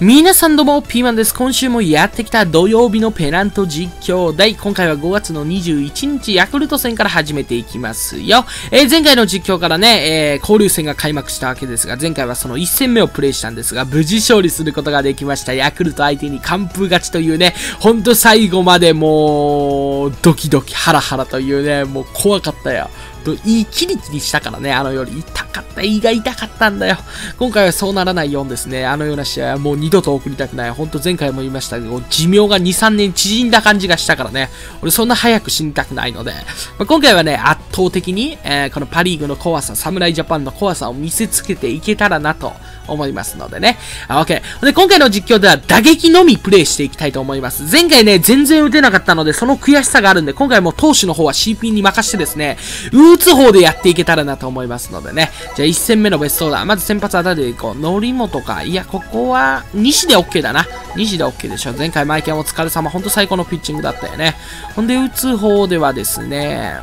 皆さんどうもピーマンです。今週もやってきた土曜日のペナント実況第、今回は5月の21日ヤクルト戦から始めていきますよ。前回の実況からね、交流戦が開幕したわけですが、前回はその1戦目をプレイしたんですが、無事勝利することができました。ヤクルト相手に完封勝ちというね、ほんと最後までもうドキドキハラハラというね、もう怖かったよ。いいキリキリしたからね、あのより痛かった、胃が痛かったんだよ。今回はそうならないようにですね、あのような試合はもう二度と送りたくない。ほんと前回も言いましたけど、寿命が2、3年縮んだ感じがしたからね、俺そんな早く死にたくないので、今回はね、圧倒的に、このパリーグの怖さ、侍ジャパンの怖さを見せつけていけたらなと思いますのでね。OK。で、今回の実況では打撃のみプレイしていきたいと思います。前回ね、全然打てなかったので、その悔しさがあるんで、今回も投手の方は CP に任してですね、打つ方でやっていけたらなと思いますのでね。じゃあ1戦目のベストオーダー。まず先発当たりでいこう。則本か。いや、ここは、西で OK だな。西で OK でしょ。前回マイケンお疲れ様。ほんと最高のピッチングだったよね。ほんで、打つ方ではですね、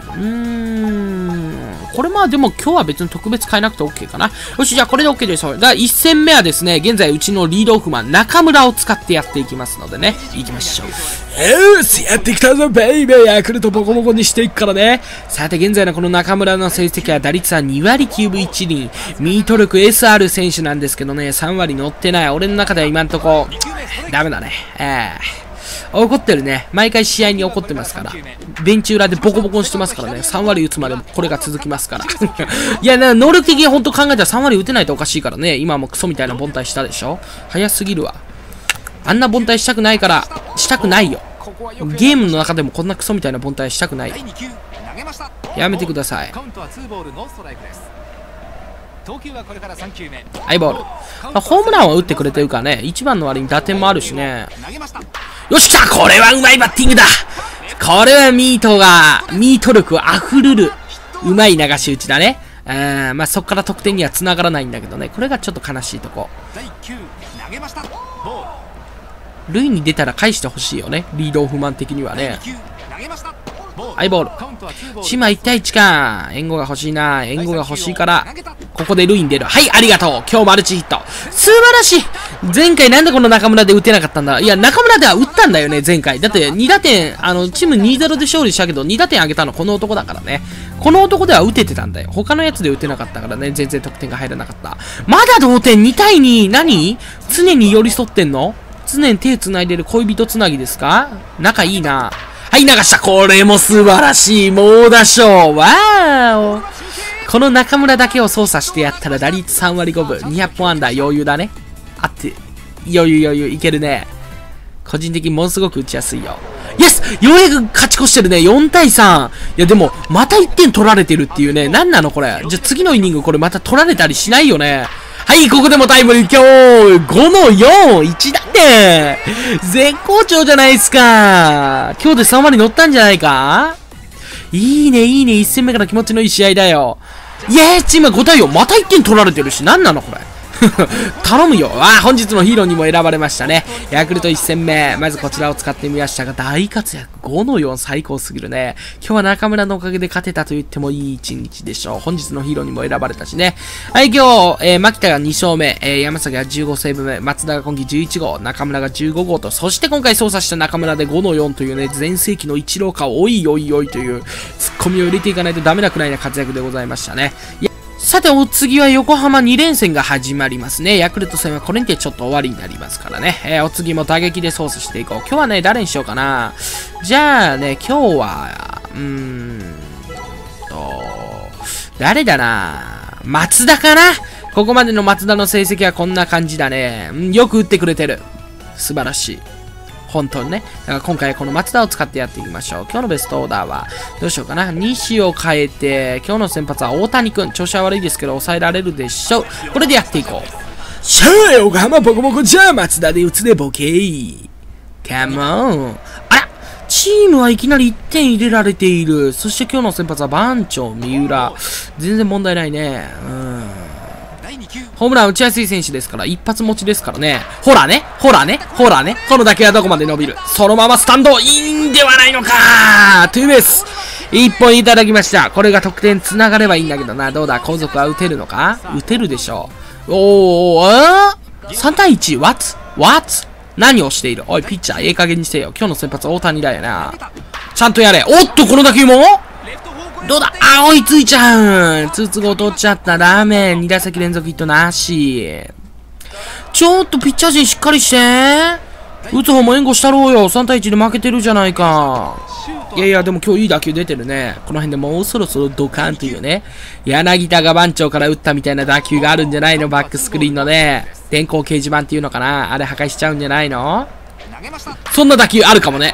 これまあでも今日は別に特別変えなくて OK かな。よし、じゃあこれで OK でしょ。だから1戦目はですね、現在うちのリードオフマン、中村を使ってやっていきますのでね。いきましょう。よし、やってきたぞ、ベイベー。ヤクルトボコボコにしていくからね。さて、現在のこの中村の成績は打率は2割9分1厘。ミート力 SR 選手なんですけどね、3割乗ってない。俺の中では今んとこ、ダメだね。怒ってるね。毎回試合に怒ってますから。ベンチ裏でボコボコにしてますからね。3割打つまでもこれが続きますから。いや、能力的に本当考えたら3割打てないとおかしいからね。今もクソみたいな凡退したでしょ。早すぎるわ。あんな凡退したくないから、したくないよ。ゲームの中でもこんなクソみたいな凡退したくない。やめてください。アイボール。ホームランは打ってくれてるからね。1番の割に打点もあるしね。よっしゃ、これはうまいバッティングだ。これはミート力あふれる、うまい流し打ちだね。まあそこから得点には繋がらないんだけどね。これがちょっと悲しいとこ。塁に出たら返してほしいよね。リードオフマン的にはね。アイボール。島1対1か。援護が欲しいな。援護が欲しいから、ここで塁に出る。はい、ありがとう。今日マルチヒット。素晴らしい。前回なんでこの中村で打てなかったんだ。いや、中村では打ったんだよね、前回。だって2打点、チーム 2-0 で勝利したけど、2打点上げたのこの男だからね。この男では打ててたんだよ。他のやつで打てなかったからね、全然得点が入らなかった。まだ同点2対2。何？常に寄り添ってんの？常に手繋いでる恋人つなぎですか？仲いいな。はい、流した。これも素晴らしい。猛打賞。わーお。この中村だけを操作してやったら打率3割5分。200本アンダー余裕だね。あって、余裕、いけるね。個人的にものすごく打ちやすいよ。イエス！ようやく勝ち越してるね。4対3。いや、でも、また1点取られてるっていうね。なんなのこれ。じゃ、次のイニングこれまた取られたりしないよね。はい、ここでもタイムリー。今日、5の4、1だね。絶好調じゃないですか。今日で3割乗ったんじゃないか？いいね、いいね。1戦目から気持ちのいい試合だよ。イエーイ、チーム5対4。また1点取られてるし、なんなのこれ。頼むよ。本日のヒーローにも選ばれましたね。ヤクルト1戦目。まずこちらを使ってみましたが、大活躍。5の4、最高すぎるね。今日は中村のおかげで勝てたと言ってもいい一日でしょう。本日のヒーローにも選ばれたしね。はい、今日、牧田が2勝目、山崎が15セーブ目、松田が今季11号、中村が15号と、そして今回操作した中村で5の4というね、全盛期のイチローか、おいおいおいという、ツッコミを入れていかないとダメなくらいな活躍でございましたね。さて、お次は横浜2連戦が始まりますね。ヤクルト戦はこれにてちょっと終わりになりますからね。お次も打撃で操作していこう。今日はね、誰にしようかな。じゃあね、今日は、誰だな。松田かな。ここまでの松田の成績はこんな感じだね。よく打ってくれてる。素晴らしい。本当にね。だから今回この松田を使ってやっていきましょう。今日のベストオーダーは、どうしようかな。西を変えて、今日の先発は大谷くん。調子は悪いですけど、抑えられるでしょう。これでやっていこう。しゃあ、横浜ボコボコじゃあ、松田で打つでボケー。カモン。あら、チームはいきなり1点入れられている。そして今日の先発は番長、三浦。全然問題ないね。ホームラン打ちやすい選手ですから、一発持ちですからね。ほらね。この打球はどこまで伸びる。そのままスタンド、いいんではないのか。ツーベース。一本いただきました。これが得点繋がればいいんだけどな。どうだ、後続は打てるのか？打てるでしょう。3対1、ワッツ What? 何をしている？おい、ピッチャー、ええ加減にしてよ。今日の先発は大谷だよな。ちゃんとやれ。おっと、この打球もどうだ？あ、追いついちゃう。筒子取っちゃった。ダメ。2打席連続ヒットなし。ちょっとピッチャー陣しっかりして。打つ方も援護したろうよ。3対1で負けてるじゃないか。いやいや、でも今日いい打球出てるね。この辺でもうそろそろドカンというね。柳田が番長から打ったみたいな打球があるんじゃないの？バックスクリーンのね。電光掲示板っていうのかな？あれ破壊しちゃうんじゃないの？そんな打球あるかもね。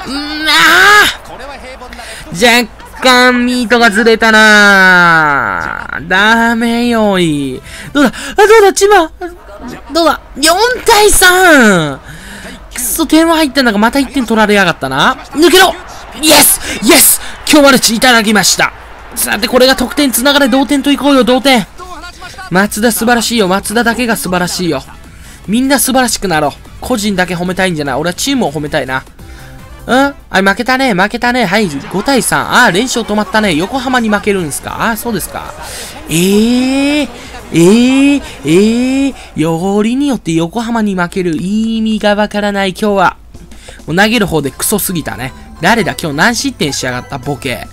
若干ミートがずれたな。ダメよい。どうだ？あ、どうだ？千葉！どうだ？ 4 対 3！ くそ、点は入ってんだが、また1点取られやがったな。抜けろ！イエスイエス、今日マルチいただきました。さて、これが得点つながれ、同点といこうよ、同点。松田素晴らしいよ。松田だけが素晴らしいよ。みんな素晴らしくなろう。個人だけ褒めたいんじゃない。俺はチームを褒めたいな。うん、あ、負けたね、負けたね。はい、5対3。ああ、連勝止まったね。横浜に負けるんすか。ああ、そうですか。よりによって横浜に負ける。意味がわからない。今日はもう投げる方でクソすぎたね。誰だ、今日何失点しやがった、ボケ。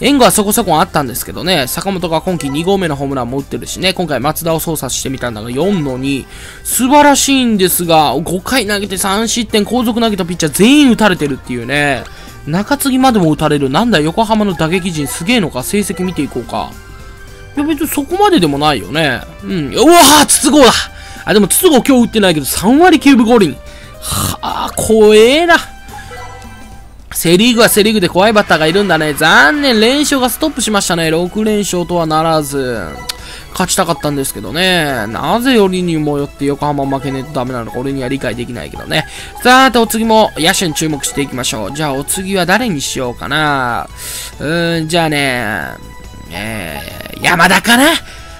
援護はそこそこあったんですけどね。坂本が今季2号目のホームランも打ってるしね。今回松田を操作してみたんだが、4-2。素晴らしいんですが、5回投げて3失点、後続投げたピッチャー全員打たれてるっていうね。中継ぎまでも打たれる。なんだ、横浜の打撃陣すげえのか。成績見ていこうか。いや、別にそこまででもないよね。うん。うわぁ、筒香だ。あ、でも筒香今日打ってないけど、3割9分5厘。はぁ、怖えな。セリーグはセリーグで怖いバッターがいるんだね。残念、連勝がストップしましたね。6連勝とはならず、勝ちたかったんですけどね。なぜよりにもよって横浜負けねえとダメなのか、俺には理解できないけどね。さーて、お次も野手に注目していきましょう。じゃあ、お次は誰にしようかな。じゃあね、山田か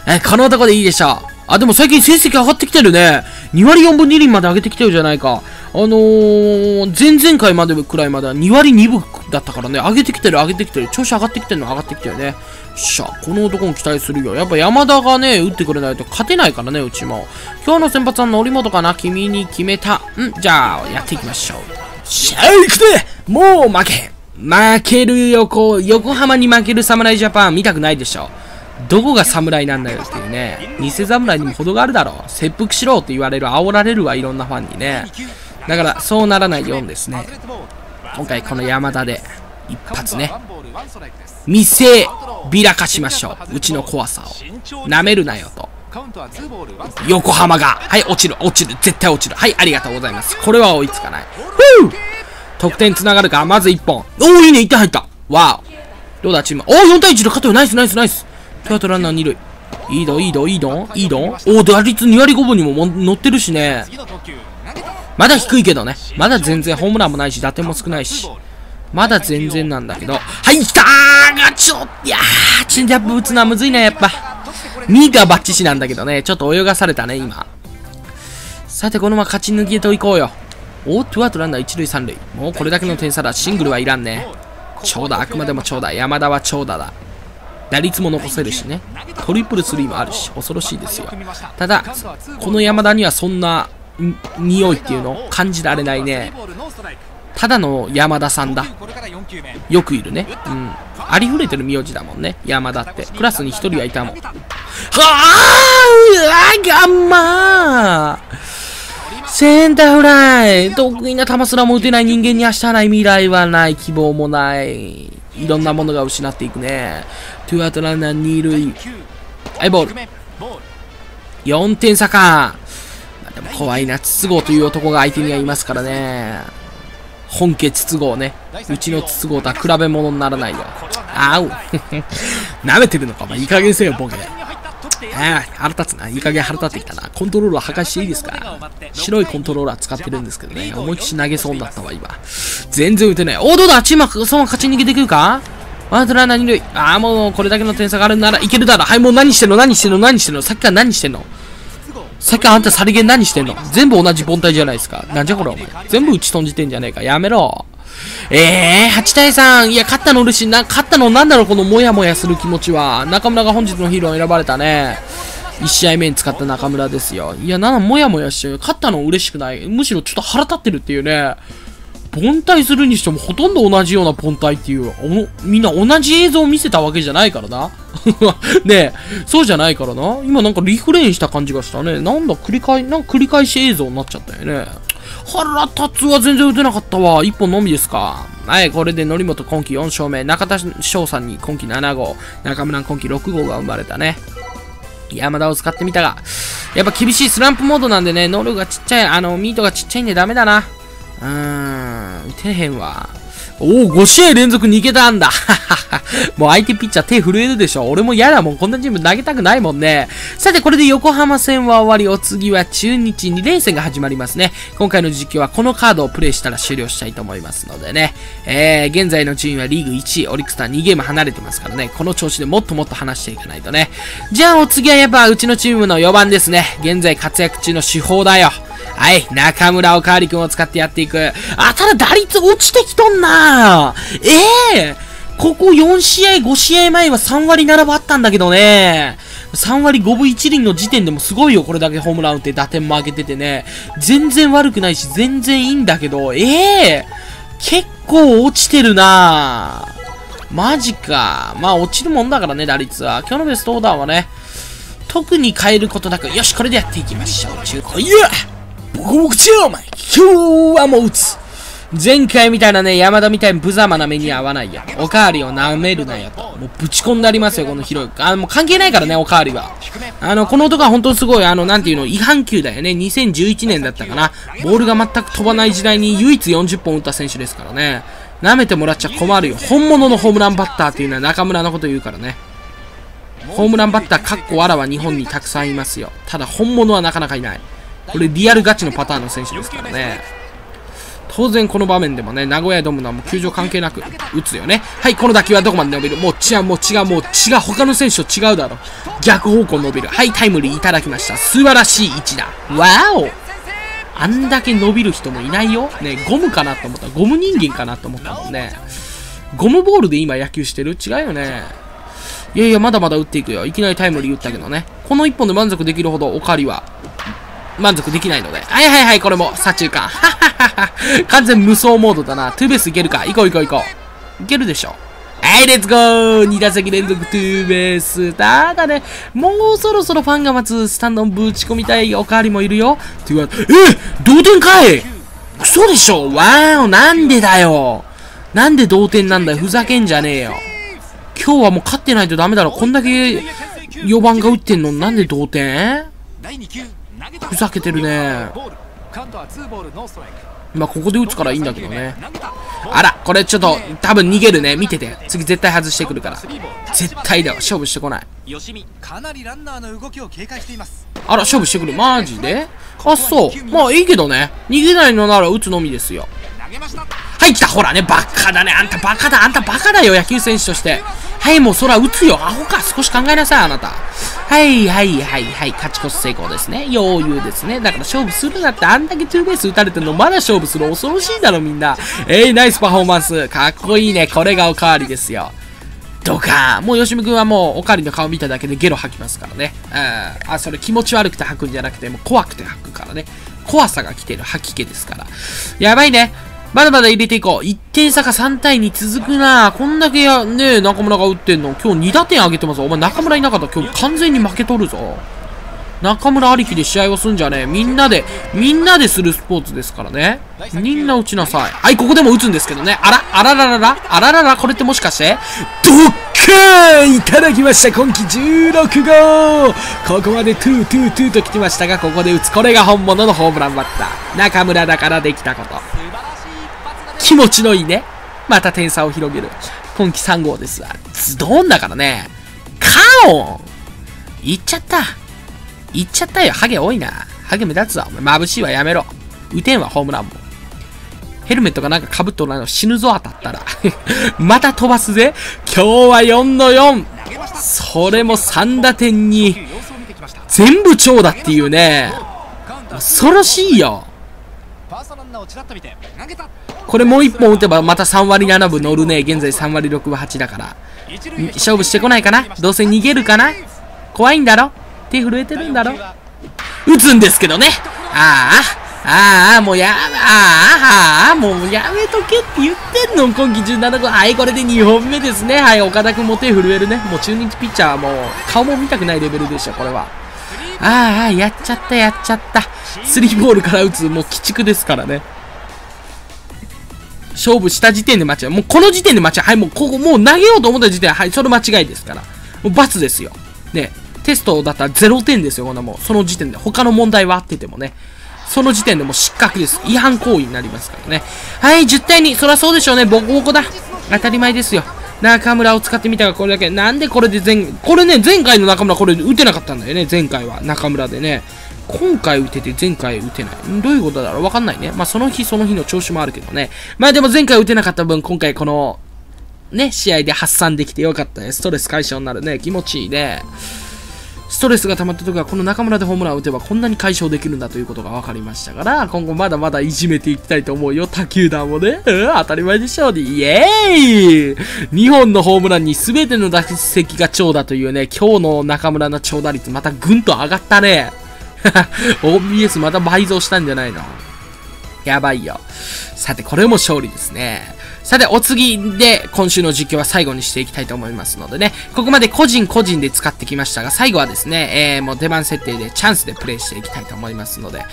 な？この男でいいでしょう。あ、でも最近成績上がってきてるね。2割4分2厘まで上げてきてるじゃないか。前々回までくらいまでは2割2分だったからね。上げてきてる、上げてきてる。調子上がってきてるの、上がってきてるね。よっしゃ、この男も期待するよ。やっぱ山田がね、打ってくれないと勝てないからね、うちも。今日の先発は則本かな。君に決めた。じゃあ、やっていきましょう。シェイクでもう負け。負けるよ、横浜に負ける侍ジャパン見たくないでしょ。どこが侍なんだよっていうね。偽侍にも程があるだろう。切腹しろって言われる、煽られるわ、いろんなファンにね。だから、そうならないようにですね。今回、この山田で、一発ね。見せびらかしましょう。うちの怖さを。なめるなよと。横浜が、はい、落ちる、落ちる、絶対落ちる。はい、ありがとうございます。これは追いつかない。ふぅ、得点つながるか、まず1本。おー、いいね、1点入った。わお。どうだ、チーム。おー、4対1で勝てよ。ナイス、ナイス、ナイス。トヨタランナー2塁。いいど、いいど、いいど、いいど。おー、打率2割5分にも乗ってるしね。まだ低いけどね。まだ全然ホームランもないし、打点も少ないし。まだ全然なんだけど。はい、来たーが、ちょっと、いやー、チェンジアップ打つのはむずいね、やっぱ。ミーがバッチシなんだけどね。ちょっと泳がされたね、今。さて、このまま勝ち抜きへといこうよ。おー、トゥアートランナー1塁3塁。もうこれだけの点差だ。シングルはいらんね。長打、あくまでも長打。山田は長打だ。打率も残せるしね。トリプルスリーもあるし、恐ろしいですよ。ただ、この山田にはそんな、匂いっていうの感じられないね。ただの山田さんだ。よくいるね。うん。ありふれてる名字だもんね。山田って。クラスに一人はいたもん。はぁー、ガンマーセンターフライ。得意な球すらも打てない人間に明日はない、未来はない、希望もない。いろんなものが失っていくね。トゥーアウトランナー2塁。アイボール。4点差か。でも怖いな。筒香という男が相手にはいますからね。本家筒香ね。うちの筒香とは比べ物にならないよ。あう。舐めてるのか。まあ、いい加減せよ、ボケ。腹立つな。いい加減腹立ってきたな。コントローラー破壊していいですか。白いコントローラー使ってるんですけどね。思いっきり投げそうになったわ、今。全然打てない。お、どうだチームはそのまま勝ち逃げできるか。ワンアウトランナー2塁。ああ、もうこれだけの点差があるならいけるだろ。はい、もう何してんの何してんの何してんの。さっきから何してんの。さっきあんたさりげん何してんの。全部同じ凡退じゃないですか。なんじゃこれお前。全部打ち飛んじてんじゃねえか。やめろ。8対3。いや、勝ったの嬉しいな。勝ったのなんだろう、このモヤモヤする気持ちは。中村が本日のヒーローに選ばれたね。1試合目に使った中村ですよ。いや、もやもやしてる。勝ったの嬉しくない。むしろちょっと腹立ってるっていうね。凡退するにしてもほとんど同じような凡退っていう、みんな同じ映像を見せたわけじゃないからな。ねえ、そうじゃないからな。今なんかリフレインした感じがしたね。なんか繰り返し映像になっちゃったよね。腹立つは全然打てなかったわ。1本のみですか。はい、これで則本今季4勝目、中田翔さんに今季7号、中村今季6号が生まれたね。山田を使ってみたが、やっぱ厳しいスランプモードなんでね、ノルがちっちゃい、ミートがちっちゃいんでダメだな。打てへんわ。おお、5試合連続2桁んだ。もう相手ピッチャー手震えるでしょ。俺も嫌だもん。こんなチーム投げたくないもんね。さて、これで横浜戦は終わり、お次は中日2連戦が始まりますね。今回の実況はこのカードをプレイしたら終了したいと思いますのでね。現在の順位はリーグ1位、オリックスとは2ゲーム離れてますからね。この調子でもっともっと離していかないとね。じゃあ、お次はやっぱうちのチームの4番ですね。現在活躍中の主砲だよ。はい、中村おかわりくんを使ってやっていく。あ、ただ打率落ちてきとんな。ここ4試合、5試合前は3割7分あったんだけどね。3割5分1厘の時点でもすごいよ。これだけホームラン打って打点も上げててね。全然悪くないし、全然いいんだけど、結構落ちてるな。マジか。まあ落ちるもんだからね、打率は。今日のベストオーダーはね、特に変えることなく、よし、これでやっていきましょう。中古。いやボコボコ強いお前。今日はもう打つ。前回みたいなね、山田みたいに無様な目に合わないよ。おかわりを舐めるなよと。もうぶち込んでありますよ、この広い。もう関係ないからね、おかわりは。この男は本当にすごい、なんていうの、違反球だよね。2011年だったかな。ボールが全く飛ばない時代に唯一40本打った選手ですからね。舐めてもらっちゃ困るよ。本物のホームランバッターっていうのは中村のこと言うからね。ホームランバッター、かっこわらは日本にたくさんいますよ。ただ本物はなかなかいない。これリアルガチのパターンの選手ですからね。当然この場面でもね、名古屋ドームのはもう球場関係なく打つよね。はい、この打球はどこまで伸びる？もう違う。他の選手と違うだろ。逆方向伸びる。はい、タイムリーいただきました。素晴らしい一打。わお！あんだけ伸びる人もいないよ。ね、ゴムかなと思った。ゴム人間かなと思ったもんね。ゴムボールで今野球してる？違うよね。いやいや、まだまだ打っていくよ。いきなりタイムリー打ったけどね。この一本で満足できるほどおかわりは満足できないので。はいはいはい、これも、左中間。完全無双モードだな。ツーベースいけるか。行こう。いけるでしょ。はい、レッツゴー !2 打席連続ツーベース。ただね、もうそろそろファンが待つスタンドをぶち込みたいおかわりもいるよ。同点かい？嘘でしょ。わお、なんでだよ。なんで同点なんだよ。ふざけんじゃねえよ。今日はもう勝ってないとダメだろ。こんだけ4番が打ってんのなんで同点？ふざけてるね。まあここで打つからいいんだけどね。あら、これちょっと多分逃げるね。見てて。次絶対外してくるから。絶対だよ。勝負してこない。あら、勝負してくる。マジで？あ、そう。まあいいけどね。逃げないのなら打つのみですよ。はい、来た。ほらね、バカだね。あんたバカだよ。野球選手として。はい、もうそら打つよ。アホか。少し考えなさい、あなた。はい。勝ち越し成功ですね。余裕ですね。だから勝負するなって、あんだけツーベース打たれてるの、まだ勝負する。恐ろしいだろ、みんな。ナイスパフォーマンス。かっこいいね。これがおかわりですよ。どかー。もう、吉見くんはもう、おかわりの顔見ただけでゲロ吐きますからね。あ、それ気持ち悪くて吐くんじゃなくて、もう怖くて吐くからね。怖さが来てる吐き気ですから。やばいね。まだまだ入れていこう。1点差か3対2続くな。こんだけね、中村が打ってんの。今日2打点上げてます。お前中村いなかったら今日完全に負けとるぞ。中村ありきで試合をすんじゃねえ。みんなでするスポーツですからね。みんな打ちなさい。はい、ここでも打つんですけどね。あらららら、これってもしかしてどっかーいただきました。今季16号。ここまで2と来てましたが、ここで打つ。これが本物のホームランバッター。中村だからできたこと。気持ちのいいね。また点差を広げる。今季3号ですわ。ズドンだからね。カオン行っちゃったよ。ハゲ多いな。ハゲ目立つわ。お前眩しいわ。やめろ。打てんわ、ホームランも。ヘルメットがなんか被っとるなの。死ぬぞ、当たったら。また飛ばすぜ。今日は4の4。それも3打点に、全部長打っていうね。恐ろしいよ。これもう1本打てばまた3割7分乗るね。現在3割6分8だから。勝負してこないかな。どうせ逃げるかな。怖いんだろ。手震えてるんだろ。打つんですけどね。もうやめとけって言ってんの。今季17号。はい、これで2本目ですね。はい、岡田君も手震えるね。もう中日ピッチャーはもう顔も見たくないレベルでした、これは。やっちゃった、やっちゃった。スリーボールから打つ、もう鬼畜ですからね。勝負した時点で間違い。もうこの時点で間違い。はい、もうここ、もう投げようと思った時点で、はい、それ間違いですから。もう罰ですよ。ね。テストだったら0点ですよ、こんなもん。その時点で。他の問題は合っててもね。その時点でもう失格です。違反行為になりますからね。はい、10対2。そりゃそうでしょうね。ボコボコだ。当たり前ですよ。中村を使ってみたがこれだけ。なんでこれでこれね、前回の中村これ打てなかったんだよね。前回は中村でね。今回打てて前回打てない。どういうことだろうわかんないね。まあその日その日の調子もあるけどね。まあでも前回打てなかった分、今回この、ね、試合で発散できてよかったね。ストレス解消になるね。気持ちいいね。ストレスが溜まった時はこの中村でホームランを打てばこんなに解消できるんだということが分かりましたから、今後まだまだいじめていきたいと思うよ。他球団もね。当たり前でしょうね。イエーイ !2 本のホームランに全ての打席が長打というね、今日の中村の長打率またぐんと上がったね。OBS また倍増したんじゃないの。やばいよ。さて、これも勝利ですね。さて、お次で今週の実況は最後にしていきたいと思いますのでね、ここまで個人個人で使ってきましたが、最後はですね、もう出番設定でチャンスでプレイしていきたいと思いますので、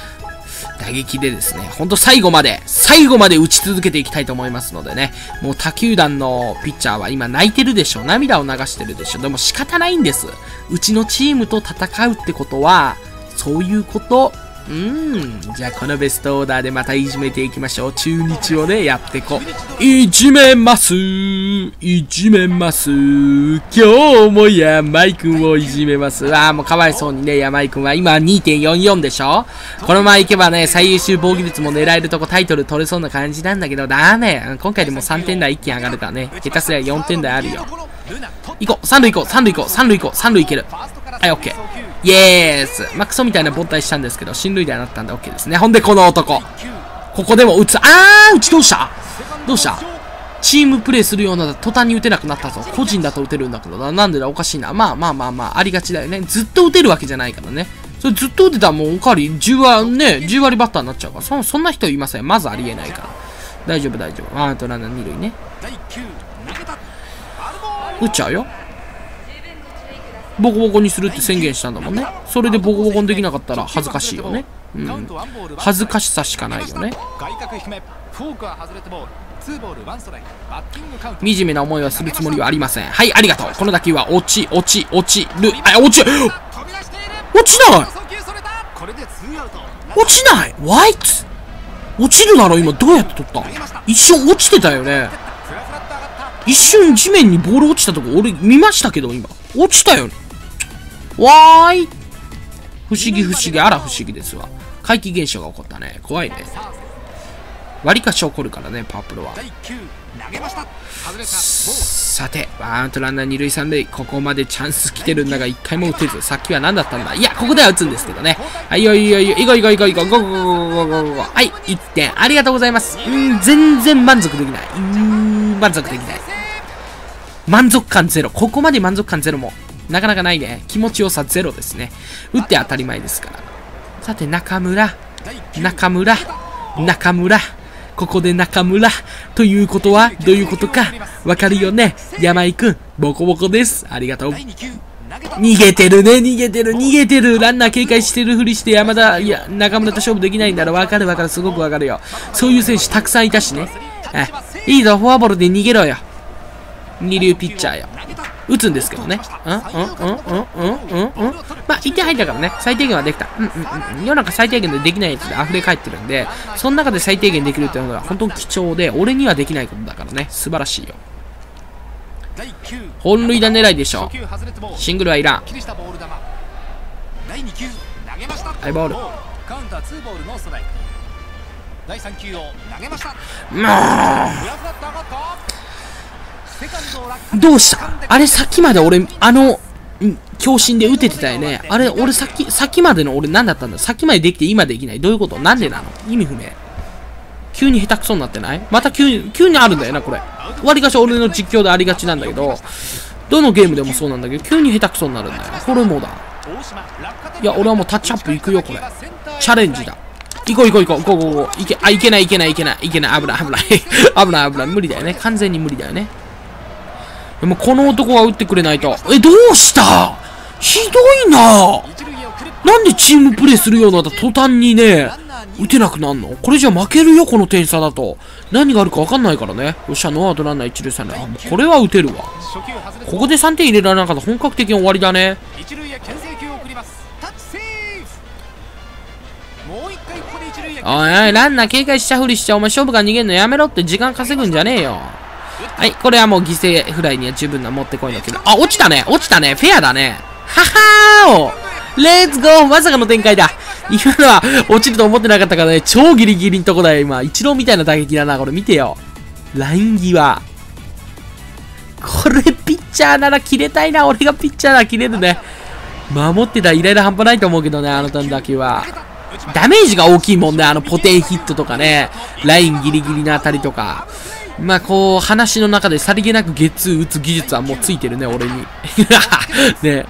打撃でですね、ほんと最後まで、最後まで打ち続けていきたいと思いますのでね、もう他球団のピッチャーは今泣いてるでしょ、涙を流してるでしょ、でも仕方ないんです。うちのチームと戦うってことは、そういうこと。じゃあこのベストオーダーでまたいじめていきましょう。中日をね、やってこ。いじめます。いじめます。今日も山井くんをいじめます。もうかわいそうにね、山井くんは今 2.44 でしょ?このままいけばね、最優秀防御率も狙えるとこタイトル取れそうな感じなんだけど、ダメ。今回でも3点台一気に上がれたね。下手すりゃ4点台あるよ。行こう、3塁行こう、3塁行こう、3塁行こう、3塁行ける。はい、オッケー。イエース。まあ、クソみたいな凡退したんですけど、進塁打になったんで OK ですね。ほんで、この男。ここでも打つ。うちどうした?どうした?チームプレイするような途端に打てなくなったぞ。個人だと打てるんだけど、なんでだおかしいな。まあ、ありがちだよね。ずっと打てるわけじゃないからね。それずっと打てたらもうおかわり、10割バッターになっちゃうから。そんな人いません。まずありえないから。大丈夫、大丈夫。ワンアウトランナー2塁ね。打っちゃうよ。ボコボコにするって宣言したんだもんね。それでボコボコにできなかったら恥ずかしいよね。恥ずかしさしかないよね。惨めな思いはするつもりはありません。はい、ありがとう。この打球は落ちる。落ちないワイツ落ちるなら今どうやって取った?一瞬落ちてたよね。一瞬地面にボール落ちたとこ俺見ましたけど今。落ちたよね。わーい。不思議、あら不思議ですわ。怪奇現象が起こったね。怖いね。割かし起こるからね、パワプロは。さて、ワンアウトランナー2塁3塁。ここまでチャンス来てるんだが、1回も打てず。さっきは何だったんだ?いや、ここでは打つんですけどね。はい、いこう。はい、1点。ありがとうございます。全然満足できない。満足感ゼロ。ここまで満足感ゼロも、なかなかないね。気持ちよさゼロですね。打って当たり前ですから。さて、中村。ここで中村。ということは、どういうことか、わかるよね。山井くん、ボコボコです。ありがとう。逃げてる。ランナー警戒してるふりして中村と勝負できないんだろ。わかる。すごくわかるよ。そういう選手たくさんいたしね。いいぞ、フォアボールで逃げろよ。二流ピッチャーよ。打つんですけどね。まあ、1点入ったからね。最低限はできた。世の中最低限でできないやつで溢れ返ってるんで、その中で最低限できるっていうのが本当に貴重で、俺にはできないことだからね。素晴らしいよ。本塁打狙いでしょ。シングルはいらん。はい、ボール。どうした?あれさっきまで俺、強振で打ててたよね。あれ、俺さっきまでの俺何だったんだ?さっきまでできて今できない。どういうこと?なんでなの?意味不明。急に下手くそになってない?また急にあるんだよな、これ。わりかし俺の実況でありがちなんだけど、どのゲームでもそうなんだけど、急に下手くそになるんだよ。これもだ。いや、俺はもうタッチアップ行くよ、これ。チャレンジだ。行こう行こう行こう。行こう行こう。いけ、あ、行けない行けない行けない。行けない。危ない危ない。危ない危ない。無理だよね。完全に無理だよね。でもこの男は打ってくれないと。え、どうした?ひどいな。なんでチームプレイするようになった途端にね、打てなくなんの?これじゃ負けるよ、この点差だと。何があるか分かんないからね。よっしゃ、ノーアウトランナー一塁三塁。あ、もうこれは打てるわ。ここで3点入れられなかったら本格的に終わりだね。おいおい、ランナー警戒しちゃふりしちゃ、お前勝負が逃げんのやめろって時間稼ぐんじゃねえよ。はい、これはもう犠牲フライには十分な持ってこいんだけど。あ、落ちたね、落ちたね、フェアだね。ははーおレッツゴー、まさかの展開だ。今のは落ちると思ってなかったからね、超ギリギリのとこだよ、今。イチローみたいな打撃だな、これ見てよ。ライン際。これ、ピッチャーなら切れたいな、俺がピッチャーなら切れるね。守ってたイライラ半端ないと思うけどね、あのたんだけは。ダメージが大きいもんね、あのポテンヒットとかね、ラインギリギリのあたりとか。まあこう、話の中でさりげなくゲッツー打つ技術はもうついてるね、俺に。ね。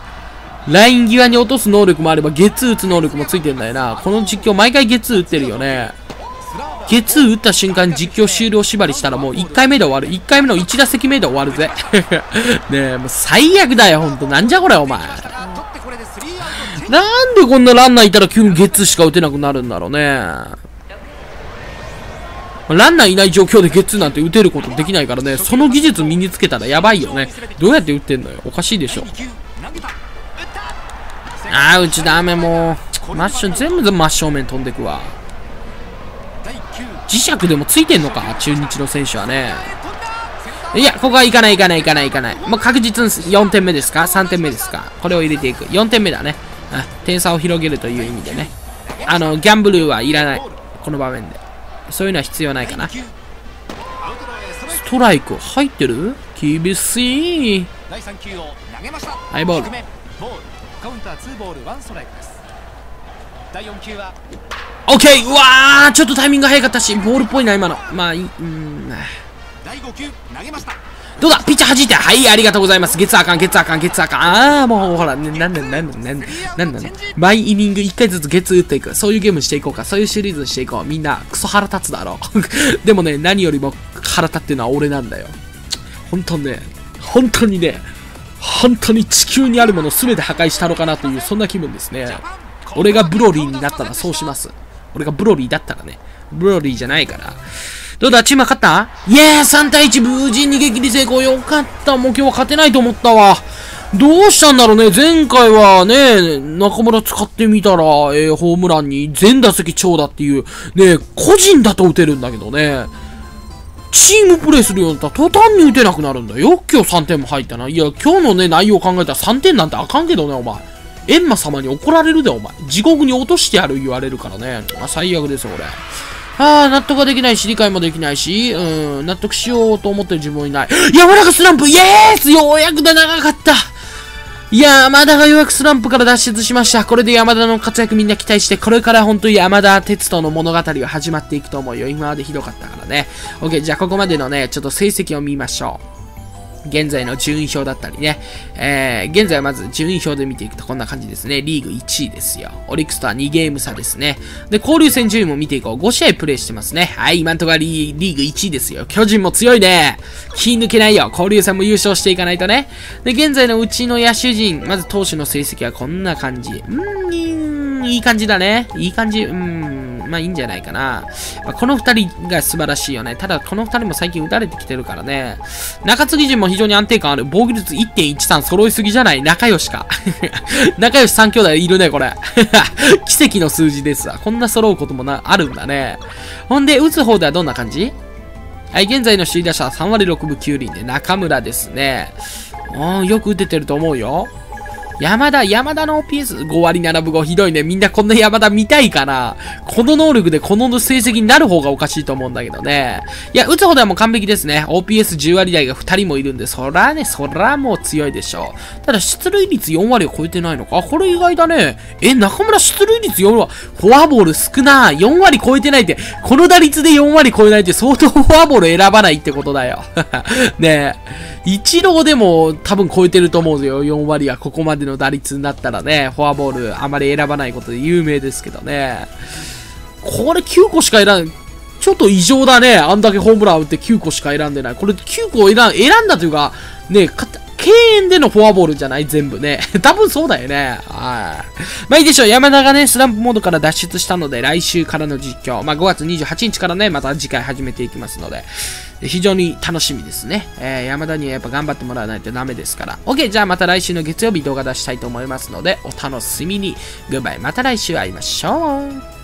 ライン際に落とす能力もあれば、ゲッツー打つ能力もついてるんだよな。この実況、毎回ゲッツー打ってるよね。ゲッツー打った瞬間に実況終了縛りしたらもう1回目で終わる。1回目の1打席目で終わるぜ。ねえ、もう最悪だよ、ほんと。なんじゃこれ、お前。なんでこんなランナーいたら急にゲッツーしか打てなくなるんだろうね。ランナーいない状況でゲッツーなんて打てることできないからね。その技術身につけたらやばいよね。どうやって打ってんのよ。おかしいでしょ。ああ、うちダメもう。真正面、全部真正面飛んでくわ。磁石でもついてんのか、中日の選手はね。いや、ここはいかないいかないいかないいかない。もう確実に4点目ですか ?3 点目ですか。これを入れていく。4点目だね。点差を広げるという意味でね。ギャンブルはいらない。この場面で。そういうのは必要ないかな。ストライク入ってる?厳しい。ハイボール。オッケー!うわー!ちょっとタイミング早かったし、ボールっぽいな、今の。まあ、どうだピッチャー弾いて、はい、ありがとうございます。ゲッツーあかん、ゲッツーあかん、ゲッツーあかん。あー、もうほら、なん毎イニング1回ずつゲッツー打っていく。そういうゲームしていこうか。そういうシリーズしていこう。みんな、クソ腹立つだろ。でもね、何よりも腹立ってるのは俺なんだよ。本当に地球にあるもの全て破壊したのかなという、そんな気分ですね。俺がブロリーになったらそうします。俺がブロリーだったらね。ブロリーじゃないから。どうだチームは勝った?イエーイ !3 対1無事逃げ切り成功よかったもう今日は勝てないと思ったわどうしたんだろうね前回はね、中村使ってみたら、ホームランに全打席長打っていう、ね、個人だと打てるんだけどね。チームプレイするようになったら途端に打てなくなるんだよ。今日3点も入ったな。いや、今日のね、内容を考えたら3点なんてあかんけどね、お前。エンマ様に怒られるで、お前。地獄に落としてやる言われるからね。あ、最悪ですよ、俺。ああ、納得ができないし、理解もできないし、納得しようと思ってる自分もいない。やわらかスランプイエースようやくだ長かったいや、山田がようやくスランプから脱出しました。これで山田の活躍みんな期待して、これから本当に山田哲人の物語が始まっていくと思うよ。今までひどかったからね。OK、じゃあここまでのね、ちょっと成績を見ましょう。現在の順位表だったりね。現在はまず順位表で見ていくとこんな感じですね。リーグ1位ですよ。オリックスとは2ゲーム差ですね。で、交流戦順位も見ていこう。5試合プレイしてますね。はい、今んところリーグ1位ですよ。巨人も強いね。気抜けないよ。交流戦も優勝していかないとね。で、現在のうちの野手陣。まず投手の成績はこんな感じ。いい感じだね。いい感じ。まあいいんじゃないかな。まあ、この二人が素晴らしいよね。ただこの二人も最近打たれてきてるからね。中継ぎ陣も非常に安定感ある。防御率 1.13 揃いすぎじゃない仲良しか。仲良し3兄弟いるね、これ。奇跡の数字ですわ。こんな揃うこともあるんだね。ほんで、打つ方ではどんな感じ?はい、現在の首位打者は3割6分9厘で中村ですね。よく打ててると思うよ。山田の OPS5 割7分5ひどいね。みんなこんな山田見たいかな。この能力でこの成績になる方がおかしいと思うんだけどね。いや、打つ方ではもう完璧ですね。OPS10 割台が2人もいるんで、そらもう強いでしょう。ただ出塁率4割を超えてないのか。これ意外だね。中村出塁率4割、フォアボール少な。4割超えてないって、この打率で4割超えないって相当フォアボール選ばないってことだよ。ねえ。イチローでも多分超えてると思うよ。4割はここまでの打率になったらね、フォアボールあまり選ばないことで有名ですけどね。これ9個しか選ん、ちょっと異常だね。あんだけホームラン打って9個しか選んでない。これ9個選んだというか、ね、敬遠でのフォアボールじゃない全部ね。多分そうだよね。はい。まあいいでしょう。山田がね、スランプモードから脱出したので、来週からの実況。まあ5月28日からね、また次回始めていきますので、非常に楽しみですね。山田にはやっぱ頑張ってもらわないとダメですから。OK、じゃあまた来週の月曜日動画出したいと思いますので、お楽しみに。グッバイ、また来週会いましょう。